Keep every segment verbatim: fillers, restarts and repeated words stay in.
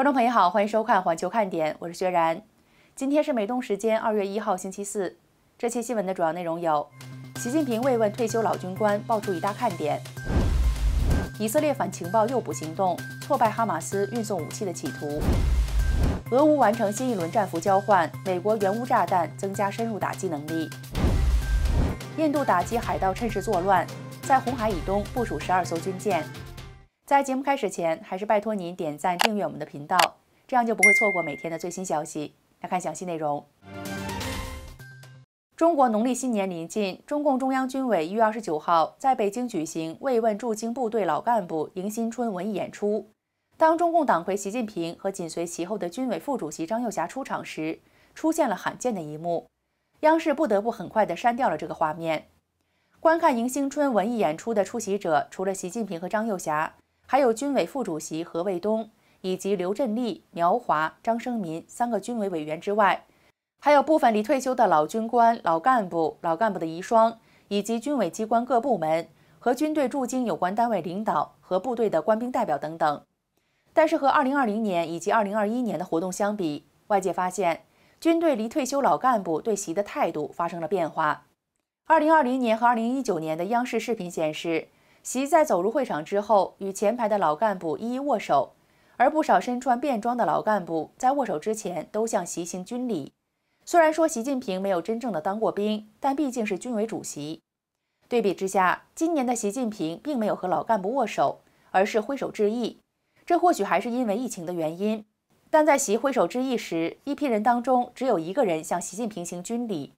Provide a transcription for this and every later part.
观众朋友好，欢迎收看《环球看点》，我是薛然。今天是美东时间二月一号星期四。这期新闻的主要内容有：习近平慰问退休老军官，爆出一大看点；以色列反情报诱捕行动，挫败哈马斯运送武器的企图；俄乌完成新一轮战俘交换，美国援乌炸弹增加深入打击能力；印度打击海盗趁势作乱，在红海以东部署十二艘军舰。 在节目开始前，还是拜托您点赞、订阅我们的频道，这样就不会错过每天的最新消息。来看详细内容。中国农历新年临近，中共中央军委一月二十九号在北京举行慰问驻京部队老干部迎新春文艺演出。当中共党魁习近平和紧随其后的军委副主席张幼侠出场时，出现了罕见的一幕，央视不得不很快地删掉了这个画面。观看迎新春文艺演出的出席者，除了习近平和张幼侠。 还有军委副主席何卫东以及刘振利、苗华、张生民三个军委委员之外，还有部分离退休的老军官、老干部、老干部的遗孀，以及军委机关各部门和军队驻京有关单位领导和部队的官兵代表等等。但是和二零二零年以及二零二一年的活动相比，外界发现军队离退休老干部对习的态度发生了变化。二零二零年和二零一九年的央视视频显示。 习在走入会场之后，与前排的老干部一一握手，而不少身穿便装的老干部在握手之前都向习行军礼。虽然说习近平没有真正的当过兵，但毕竟是军委主席。对比之下，今年的习近平并没有和老干部握手，而是挥手致意。这或许还是因为疫情的原因。但在习挥手致意时，一批人当中只有一个人向习近平行军礼。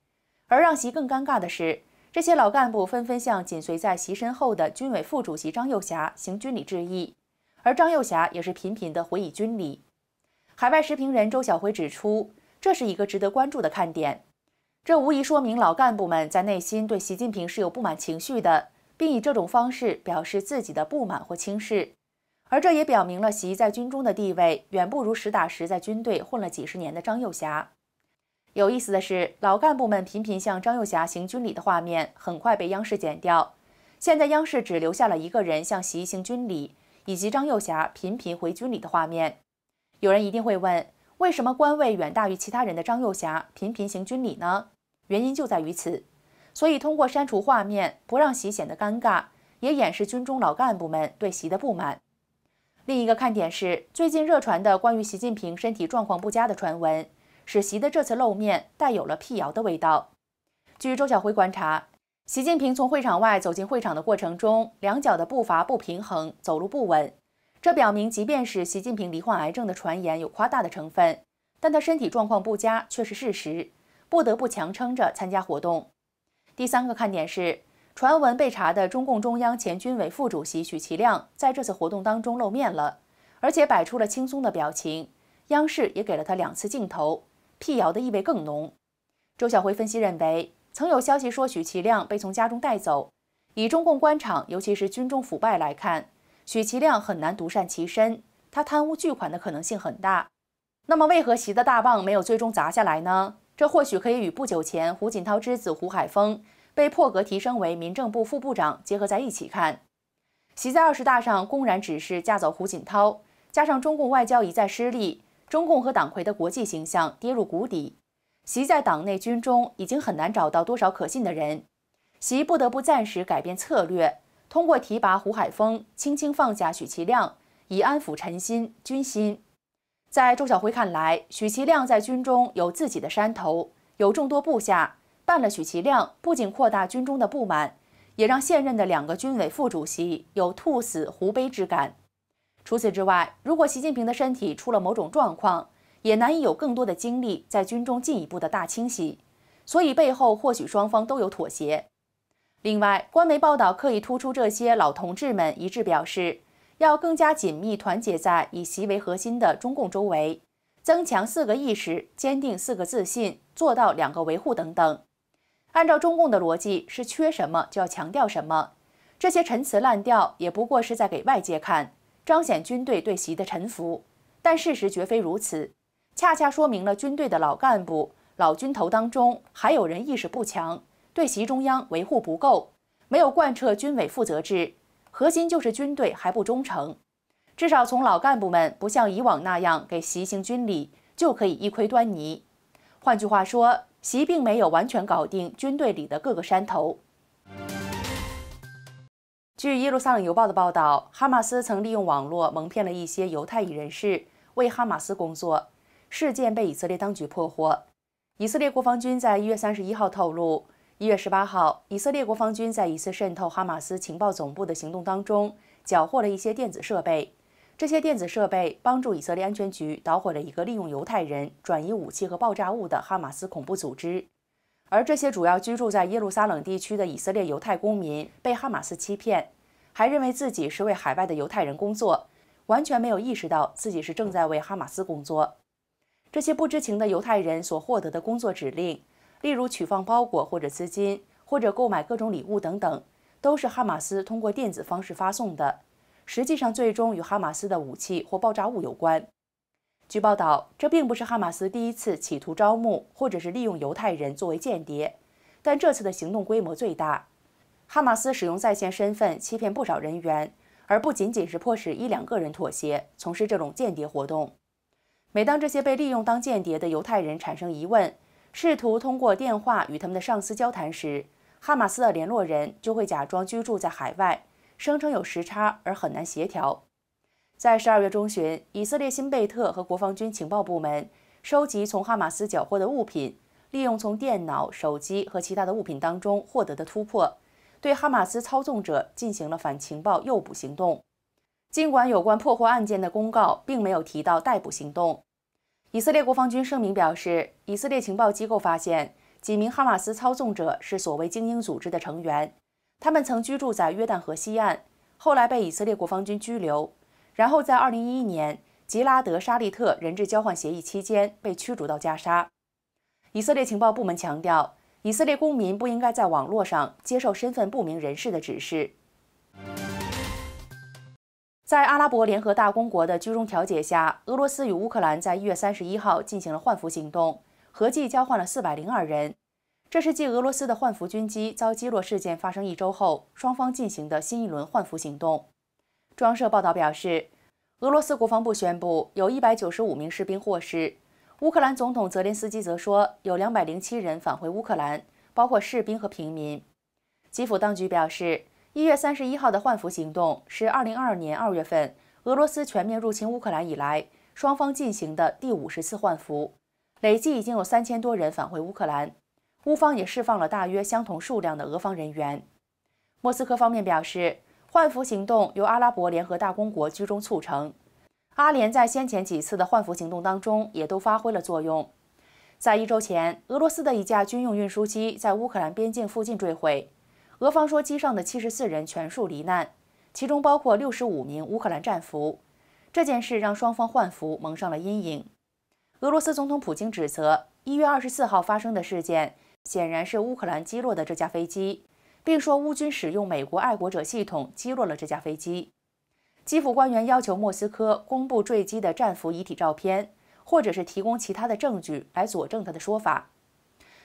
而让习更尴尬的是。 这些老干部纷纷向紧随在习身后的军委副主席张幼侠行军礼致意，而张幼侠也是频频地回以军礼。海外时评人周晓辉指出，这是一个值得关注的看点。这无疑说明老干部们在内心对习近平是有不满情绪的，并以这种方式表示自己的不满或轻视。而这也表明了习在军中的地位远不如实打实在军队混了几十年的张幼侠。 有意思的是，老干部们频频向张幼侠行军礼的画面很快被央视剪掉。现在央视只留下了一个人向习行军礼，以及张幼侠频频回军礼的画面。有人一定会问，为什么官位远大于其他人的张幼侠频频行军礼呢？原因就在于此。所以，通过删除画面，不让习显得尴尬，也掩饰军中老干部们对习的不满。另一个看点是，最近热传的关于习近平身体状况不佳的传闻。 使习的这次露面带有了辟谣的味道。据周晓辉观察，习近平从会场外走进会场的过程中，两脚的步伐不平衡，走路不稳。这表明，即便是习近平罹患癌症的传言有夸大的成分，但他身体状况不佳却是事实，不得不强撑着参加活动。第三个看点是，传闻被查的中共中央前军委副主席许其亮在这次活动当中露面了，而且摆出了轻松的表情。央视也给了他两次镜头。 辟谣的意味更浓。周晓辉分析认为，曾有消息说许其亮被从家中带走。以中共官场，尤其是军中腐败来看，许其亮很难独善其身，他贪污巨款的可能性很大。那么，为何习的大棒没有最终砸下来呢？这或许可以与不久前胡锦涛之子胡海峰被破格提升为民政部副部长结合在一起看。习在二十大上公然指示架走胡锦涛，加上中共外交一再失利。 中共和党魁的国际形象跌入谷底，习在党内军中已经很难找到多少可信的人，习不得不暂时改变策略，通过提拔胡海峰，轻轻放下许其亮，以安抚臣心军心。在周晓辉看来，许其亮在军中有自己的山头，有众多部下，办了许其亮，不仅扩大军中的不满，也让现任的两个军委副主席有兔死狐悲之感。 除此之外，如果习近平的身体出了某种状况，也难以有更多的精力在军中进一步的大清洗，所以背后或许双方都有妥协。另外，官媒报道刻意突出这些老同志们一致表示，要更加紧密团结在以习为核心的中共周围，增强四个意识，坚定四个自信，做到两个维护等等。按照中共的逻辑，是缺什么就要强调什么，这些陈词滥调也不过是在给外界看。 彰显军队对习的臣服，但事实绝非如此，恰恰说明了军队的老干部、老军头当中还有人意识不强，对习中央维护不够，没有贯彻军委负责制，核心就是军队还不忠诚。至少从老干部们不像以往那样给习行军礼，就可以一窥端倪。换句话说，习并没有完全搞定军队里的各个山头。 据《耶路撒冷邮报》的报道，哈马斯曾利用网络蒙骗了一些犹太裔人士，为哈马斯工作。事件被以色列当局破获。以色列国防军在一月三十一号透露，一月十八号，以色列国防军在一次渗透哈马斯情报总部的行动当中，缴获了一些电子设备。这些电子设备帮助以色列安全局捣毁了一个利用犹太人转移武器和爆炸物的哈马斯恐怖组织。 而这些主要居住在耶路撒冷地区的以色列犹太公民被哈马斯欺骗，还认为自己是为海外的犹太人工作，完全没有意识到自己是正在为哈马斯工作。这些不知情的犹太人所获得的工作指令，例如取放包裹或者资金，或者购买各种礼物等等，都是哈马斯通过电子方式发送的，实际上最终与哈马斯的武器或爆炸物有关。 据报道，这并不是哈马斯第一次企图招募或者是利用犹太人作为间谍，但这次的行动规模最大。哈马斯使用在线身份欺骗不少人员，而不仅仅是迫使一两个人妥协从事这种间谍活动。每当这些被利用当间谍的犹太人产生疑问，试图通过电话与他们的上司交谈时，哈马斯的联络人就会假装居住在海外，声称有时差而很难协调。 在十二月中旬，以色列新贝特和国防军情报部门收集从哈马斯缴获的物品，利用从电脑、手机和其他的物品当中获得的突破，对哈马斯操纵者进行了反情报诱捕行动。尽管有关破获案件的公告并没有提到逮捕行动，以色列国防军声明表示，以色列情报机构发现几名哈马斯操纵者是所谓精英组织的成员，他们曾居住在约旦河西岸，后来被以色列国防军拘留。 然后在二零一一年吉拉德·沙利特人质交换协议期间被驱逐到加沙。以色列情报部门强调，以色列公民不应该在网络上接受身份不明人士的指示。在阿拉伯联合大公国的居中调解下，俄罗斯与乌克兰在一月三十一号进行了换俘行动，合计交换了四百零二人。这是继俄罗斯的换俘军机遭击落事件发生一周后，双方进行的新一轮换俘行动。 中央社报道表示，俄罗斯国防部宣布有一百九十五名士兵获释。乌克兰总统泽连斯基则说，有两百零七人返回乌克兰，包括士兵和平民。基辅当局表示，一月三十一号的换俘行动是二零二二年二月份俄罗斯全面入侵乌克兰以来，双方进行的第五十次换俘，累计已经有 三千多人返回乌克兰。乌方也释放了大约相同数量的俄方人员。莫斯科方面表示。 换俘行动由阿拉伯联合大公国居中促成，阿联在先前几次的换俘行动当中也都发挥了作用。在一周前，俄罗斯的一架军用运输机在乌克兰边境附近坠毁，俄方说机上的七十四人全数罹难，其中包括六十五名乌克兰战俘。这件事让双方换俘蒙上了阴影。俄罗斯总统普京指责一月二十四号发生的事件显然是乌克兰击落的这架飞机。 并说乌军使用美国爱国者系统击落了这架飞机。基辅官员要求莫斯科公布坠机的战俘遗体照片，或者是提供其他的证据来佐证他的说法。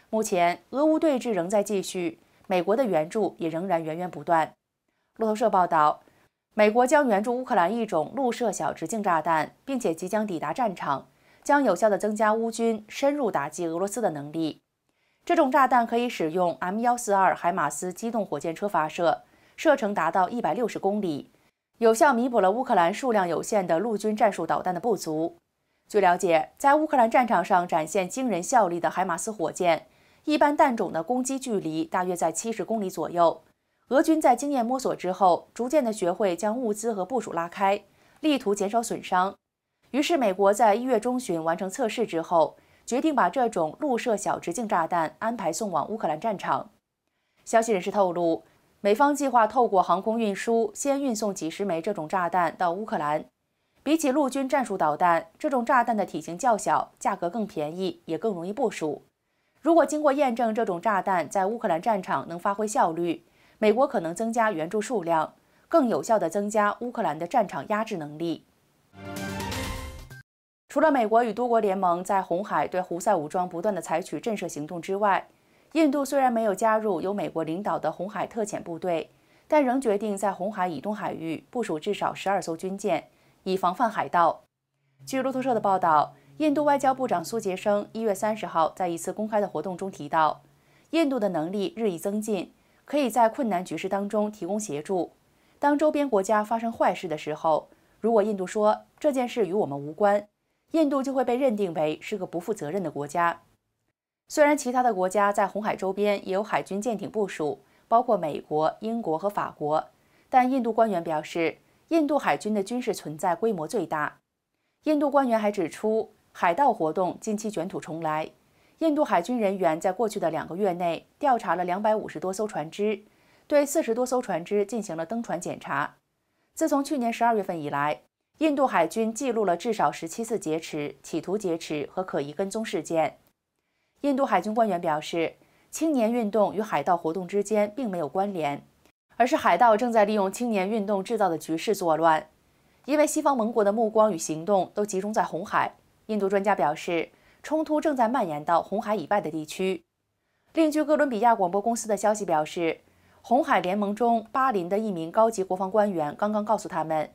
目前，俄乌对峙仍在继续，美国的援助也仍然源源不断。路透社报道，美国将援助乌克兰一种陆射小直径炸弹，并且即将抵达战场，将有效地增加乌军深入打击俄罗斯的能力。 这种炸弹可以使用 M 一四二海马斯机动火箭车发射，射程达到一百六十公里，有效弥补了乌克兰数量有限的陆军战术导弹的不足。据了解，在乌克兰战场上展现惊人效力的海马斯火箭，一般弹种的攻击距离大约在七十公里左右。俄军在经验摸索之后，逐渐地学会将物资和部署拉开，力图减少损伤。于是，美国在一月中旬完成测试之后。 决定把这种陆射小直径炸弹安排送往乌克兰战场。消息人士透露，美方计划透过航空运输先运送几十枚这种炸弹到乌克兰。比起陆军战术导弹，这种炸弹的体型较小，价格更便宜，也更容易部署。如果经过验证，这种炸弹在乌克兰战场能发挥效率，美国可能增加援助数量，更有效地增加乌克兰的战场压制能力。 除了美国与多国联盟在红海对胡塞武装不断的采取震慑行动之外，印度虽然没有加入由美国领导的红海特遣部队，但仍决定在红海以东海域部署至少十二艘军舰，以防范海盗。据路透社的报道，印度外交部长苏杰生一月三十号在一次公开的活动中提到，印度的能力日益增进，可以在困难局势当中提供协助。当周边国家发生坏事的时候，如果印度说这件事与我们无关，印度就会被认定为是个不负责任的国家。虽然其他的国家在红海周边也有海军舰艇部署，包括美国、英国和法国，但印度官员表示，印度海军的军事存在规模最大。印度官员还指出，海盗活动近期卷土重来。印度海军人员在过去的两个月内调查了两百五十多艘船只，对四十多艘船只进行了登船检查。自从去年十二月份以来，印度海军记录了至少十七次劫持、企图劫持和可疑跟踪事件。印度海军官员表示，青年运动与海盗活动之间并没有关联，而是海盗正在利用青年运动制造的局势作乱。因为西方盟国的目光与行动都集中在红海，印度专家表示，冲突正在蔓延到红海以外的地区。另据哥伦比亚广播公司的消息表示，红海联盟中巴林的一名高级国防官员刚刚告诉他们，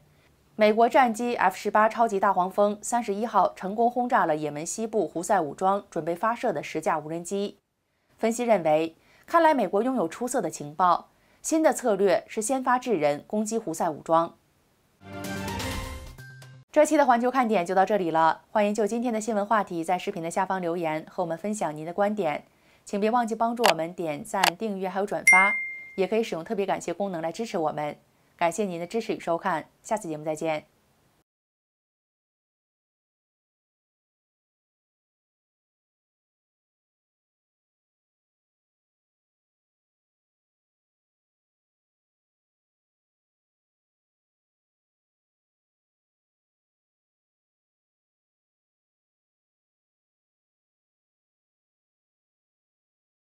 美国战机 F 十八 超级大黄蜂三十一号成功轰炸了也门西部胡塞武装准备发射的十架无人机。分析认为，看来美国拥有出色的情报，新的策略是先发制人，攻击胡塞武装。这期的环球看点就到这里了，欢迎就今天的新闻话题在视频的下方留言和我们分享您的观点，请别忘记帮助我们点赞、订阅还有转发，也可以使用特别感谢功能来支持我们。感谢您的支持与收看，下次节目再见。